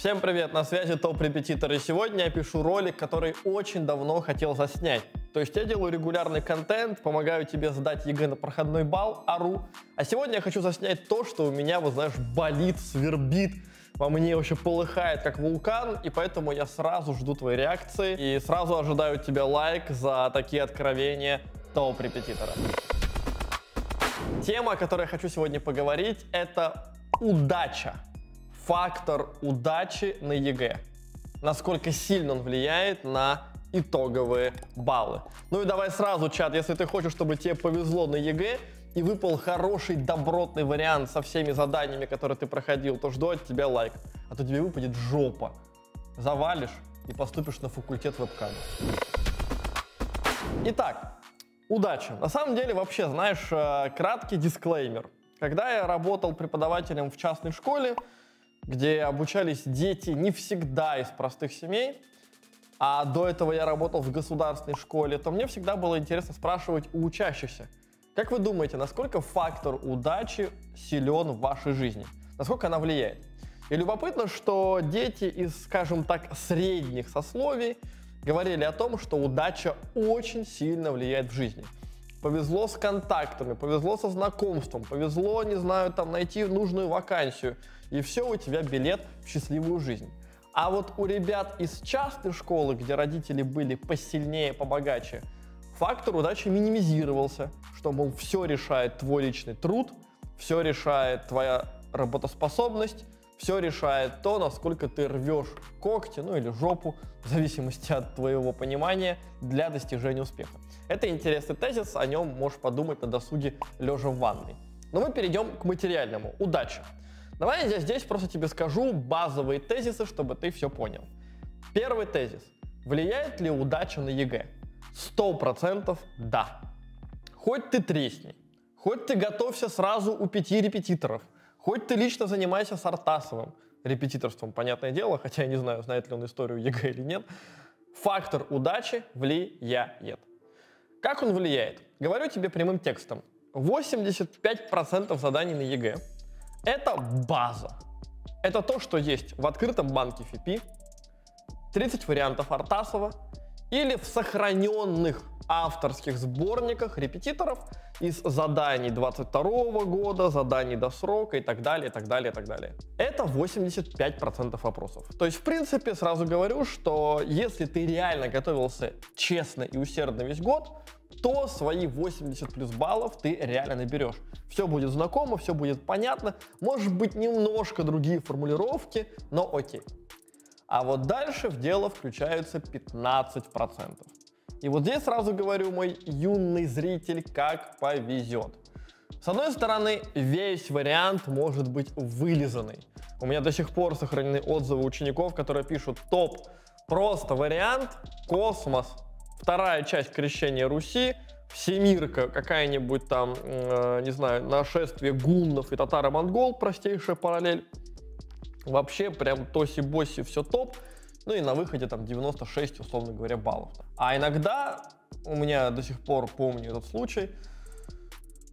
Всем привет, на связи ТОП Репетитор, и сегодня я пишу ролик, который очень давно хотел заснять. То есть я делаю регулярный контент, помогаю тебе сдать ЕГЭ на проходной балл, ору. А сегодня я хочу заснять то, что у меня, вот знаешь, болит, свербит, во мне вообще полыхает как вулкан, и поэтому я сразу жду твоей реакции и сразу ожидаю от тебя лайк за такие откровения ТОП Репетитора. Тема, о которой я хочу сегодня поговорить, это удача. Фактор удачи на ЕГЭ. Насколько сильно он влияет на итоговые баллы. Ну и давай сразу, чат, если ты хочешь, чтобы тебе повезло на ЕГЭ и выпал хороший добротный вариант со всеми заданиями, которые ты проходил, то жду от тебя лайк. А то тебе выпадет жопа. Завалишь и поступишь на факультет вебкам. Итак, удача. На самом деле, вообще, знаешь, краткий дисклеймер. Когда я работал преподавателем в частной школе, где обучались дети не всегда из простых семей, а до этого я работал в государственной школе, то мне всегда было интересно спрашивать у учащихся, как вы думаете, насколько фактор удачи силен в вашей жизни? Насколько она влияет? И любопытно, что дети из, скажем так, средних сословий говорили о том, что удача очень сильно влияет в жизни. Повезло с контактами, повезло со знакомством, повезло, не знаю, там найти нужную вакансию. И все, у тебя билет в счастливую жизнь. А вот у ребят из частной школы, где родители были посильнее, побогаче, фактор удачи минимизировался, что, мол, все решает твой личный труд, все решает твоя работоспособность, все решает то, насколько ты рвешь когти, ну или жопу, в зависимости от твоего понимания, для достижения успеха. Это интересный тезис, о нем можешь подумать на досуге лежа в ванной. Но мы перейдем к материальному. Удача. Давай я здесь просто тебе скажу базовые тезисы, чтобы ты все понял. Первый тезис. Влияет ли удача на ЕГЭ? 100% да. Хоть ты тресни, хоть ты готовься сразу у 5 репетиторов, хоть ты лично занимайся с Артасовым, репетиторством, понятное дело, хотя я не знаю, знает ли он историю ЕГЭ или нет, фактор удачи влияет. Как он влияет? Говорю тебе прямым текстом. 85% заданий на ЕГЭ – это база. Это то, что есть в открытом банке ФИПИ, 30 вариантов Артасова или в сохраненных авторских сборниках репетиторов из заданий 22 года, заданий до срока и так далее, и так далее, и так далее. Это 85% вопросов. То есть, в принципе, сразу говорю, что если ты реально готовился честно и усердно весь год, то свои 80 плюс баллов ты реально наберешь. Все будет знакомо, все будет понятно, может быть, немножко другие формулировки, но окей. А вот дальше в дело включаются 15%. И вот здесь сразу говорю, мой юный зритель, как повезет. С одной стороны, весь вариант может быть вылизанный. У меня до сих пор сохранены отзывы учеников, которые пишут: топ, просто вариант, космос, вторая часть крещения Руси, всемирка, какая-нибудь там, не знаю, нашествие гуннов и татаро-монгол, простейшая параллель. Вообще прям тоси-боси, все топ. Ну и на выходе там 96, условно говоря, баллов. А иногда, у меня до сих пор помню этот случай,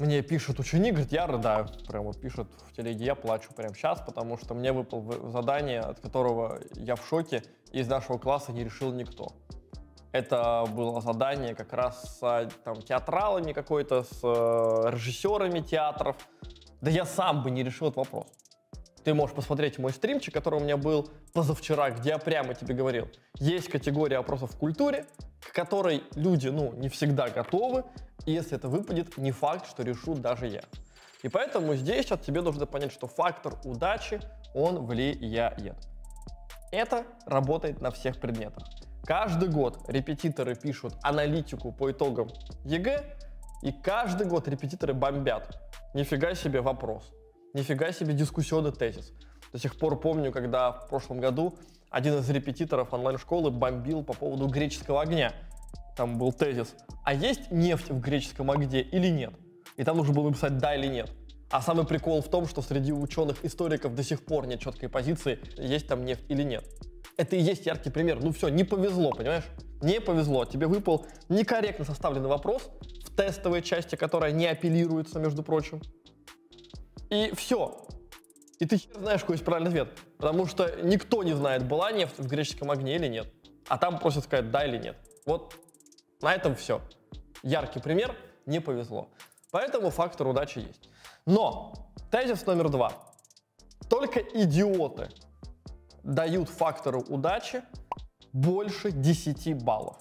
мне пишет ученик, говорит, я рыдаю. Прям вот пишет в телеге, я плачу прямо сейчас, потому что мне выпало задание, от которого я в шоке, и из нашего класса не решил никто. Это было задание как раз с там, театралами какой-то, с режиссерами театров. Да я сам бы не решил этот вопрос. Ты можешь посмотреть мой стримчик, который у меня был позавчера, где я прямо тебе говорил. Есть категория опросов в культуре, к которой люди, ну, не всегда готовы. И если это выпадет, не факт, что решу даже я. И поэтому здесь от тебе нужно понять, что фактор удачи, он влияет. Это работает на всех предметах. Каждый год репетиторы пишут аналитику по итогам ЕГЭ, и каждый год репетиторы бомбят. Нифига себе вопрос. Нифига себе дискуссионный тезис. До сих пор помню, когда в прошлом году один из репетиторов онлайн-школы бомбил по поводу греческого огня. Там был тезис, а есть нефть в греческом огне или нет? И там нужно было написать да или нет. А самый прикол в том, что среди ученых-историков до сих пор нет четкой позиции, есть там нефть или нет. Это и есть яркий пример. Ну все, не повезло, понимаешь? Не повезло. Тебе выпал некорректно составленный вопрос в тестовой части, которая не апеллируется, между прочим. И все. И ты хер знаешь, какой есть правильный ответ. Потому что никто не знает, была нефть в греческом огне или нет. А там просят сказать да или нет. Вот на этом все. Яркий пример, не повезло. Поэтому фактор удачи есть. Но тезис номер два. Только идиоты дают фактору удачи больше 10 баллов.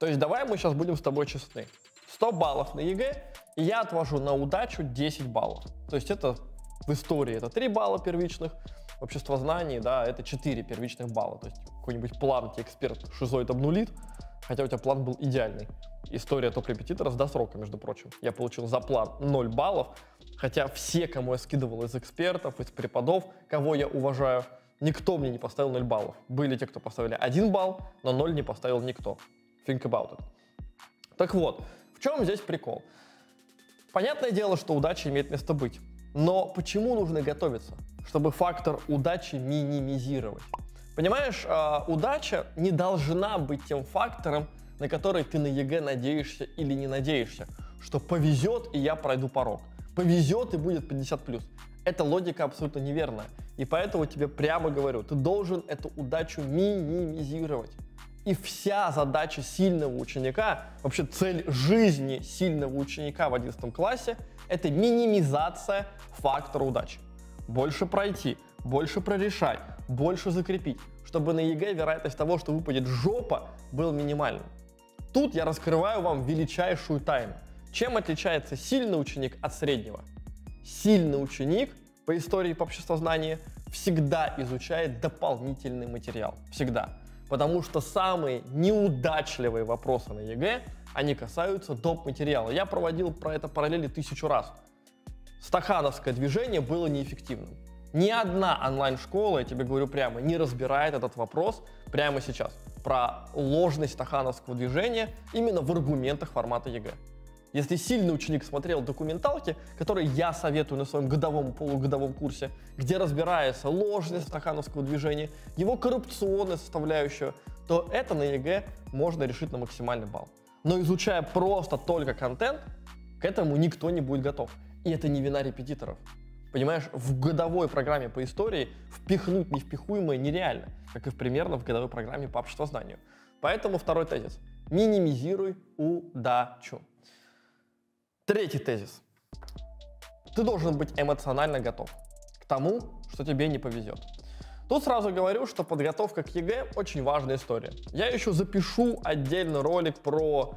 То есть давай мы сейчас будем с тобой честны. 100 баллов на ЕГЭ, и я отвожу на удачу 10 баллов. То есть это в истории это 3 балла первичных, в обществознании, да, это 4 первичных балла. То есть какой-нибудь план тебе эксперт шизоид обнулит, хотя у тебя план был идеальный. История топ-репетиторов до срока, между прочим. Я получил за план 0 баллов, хотя все, кому я скидывал из экспертов, из преподов, кого я уважаю, никто мне не поставил 0 баллов. Были те, кто поставили 1 балл, но 0 не поставил никто. Think about it. Так вот, в чем здесь прикол? Понятное дело, что удача имеет место быть. Но почему нужно готовиться? Чтобы фактор удачи минимизировать. Понимаешь, удача не должна быть тем фактором, на который ты на ЕГЭ надеешься или не надеешься, что повезет и я пройду порог, повезет и будет 50+. Эта логика абсолютно неверная. И поэтому тебе прямо говорю, ты должен эту удачу минимизировать. И вся задача сильного ученика, вообще цель жизни сильного ученика в 11 классе, это минимизация фактора удачи. Больше пройти, больше прорешать, больше закрепить, чтобы на ЕГЭ вероятность того, что выпадет жопа, был минимальным. Тут я раскрываю вам величайшую тайну. Чем отличается сильный ученик от среднего? Сильный ученик по истории и по обществознанию всегда изучает дополнительный материал. Всегда. Потому что самые неудачливые вопросы на ЕГЭ, они касаются доп. Материала. Я проводил про это параллели 1000 раз. Стахановское движение было неэффективным. Ни одна онлайн-школа, я тебе говорю прямо, не разбирает этот вопрос прямо сейчас. Про ложность Стахановского движения именно в аргументах формата ЕГЭ. Если сильный ученик смотрел документалки, которые я советую на своем годовом, полугодовом курсе, где разбирается ложность Стахановского движения, его коррупционная составляющая, то это на ЕГЭ можно решить на максимальный балл. Но изучая просто только контент, к этому никто не будет готов. И это не вина репетиторов. Понимаешь, в годовой программе по истории впихнуть невпихуемое нереально, как и примерно в годовой программе по обществознанию. Поэтому второй тезис. Минимизируй удачу. Третий тезис. Ты должен быть эмоционально готов к тому, что тебе не повезет. Тут сразу говорю, что подготовка к ЕГЭ очень важная история. Я еще запишу отдельный ролик про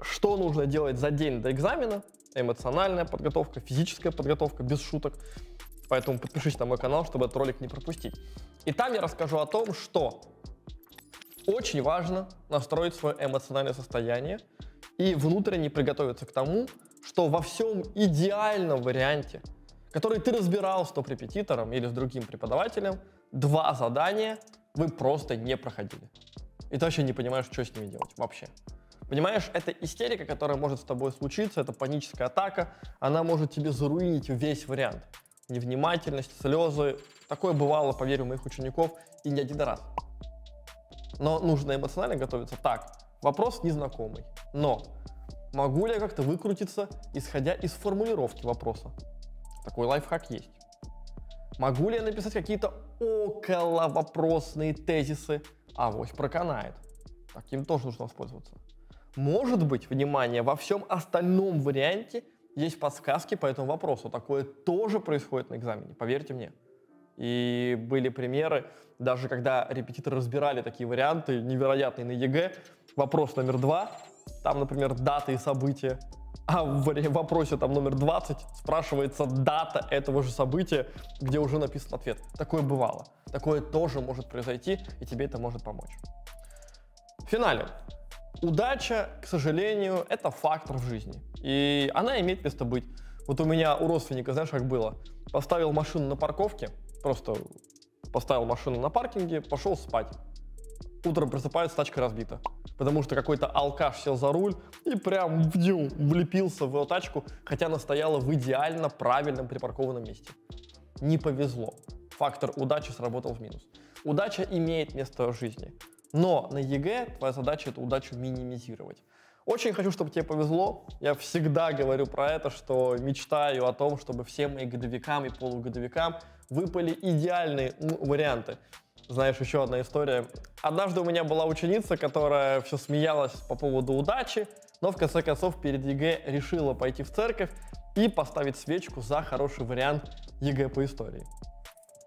что нужно делать за день до экзамена. Эмоциональная подготовка, физическая подготовка, без шуток. Поэтому подпишись на мой канал, чтобы этот ролик не пропустить. И там я расскажу о том, что очень важно настроить свое эмоциональное состояние и внутренне приготовиться к тому, что во всем идеальном варианте, который ты разбирал с топ-репетитором или с другим преподавателем, 2 задания вы просто не проходили. И ты вообще не понимаешь, что с ними делать вообще. Понимаешь, это истерика, которая может с тобой случиться, это паническая атака, она может тебе заруинить весь вариант. Невнимательность, слезы, такое бывало, поверю, у моих учеников и не один раз. Но нужно эмоционально готовиться. Так, вопрос незнакомый, но могу ли я как-то выкрутиться, исходя из формулировки вопроса? Такой лайфхак есть. Могу ли я написать какие-то околовопросные тезисы? Авось проканает. Таким тоже нужно воспользоваться. Может быть, внимание, во всем остальном варианте есть подсказки по этому вопросу. Такое тоже происходит на экзамене, поверьте мне. И были примеры, даже когда репетиторы разбирали такие варианты, невероятные на ЕГЭ. Вопрос номер 2, там, например, даты и события. А в вопросе там номер 20 спрашивается дата этого же события, где уже написан ответ. Такое бывало. Такое тоже может произойти, и тебе это может помочь. В финале. Удача, к сожалению, это фактор в жизни. И она имеет место быть. Вот у меня у родственника, знаешь, как было? Поставил машину на парковке, просто поставил машину на паркинге, пошел спать. Утром просыпается, тачка разбита. Потому что какой-то алкаш сел за руль и прям влепился в его тачку, хотя она стояла в идеально правильном припаркованном месте. Не повезло. Фактор удачи сработал в минус. Удача имеет место в жизни. Но на ЕГЭ твоя задача эту удачу минимизировать. Очень хочу, чтобы тебе повезло. Я всегда говорю про это, что мечтаю о том, чтобы всем и годовикам, и полугодовикам выпали идеальные варианты. Знаешь, еще одна история. Однажды у меня была ученица, которая все смеялась по поводу удачи, но в конце концов перед ЕГЭ решила пойти в церковь и поставить свечку за хороший вариант ЕГЭ по истории.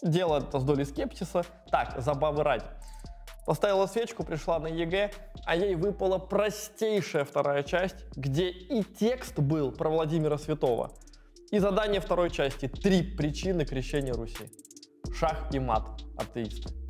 Дело это с долей скепсиса. Так, забавы ради. Поставила свечку, пришла на ЕГЭ, а ей выпала простейшая вторая часть, где и текст был про Владимира Святого, и задание второй части — 3 причины крещения Руси. Шах и мат, атеисты.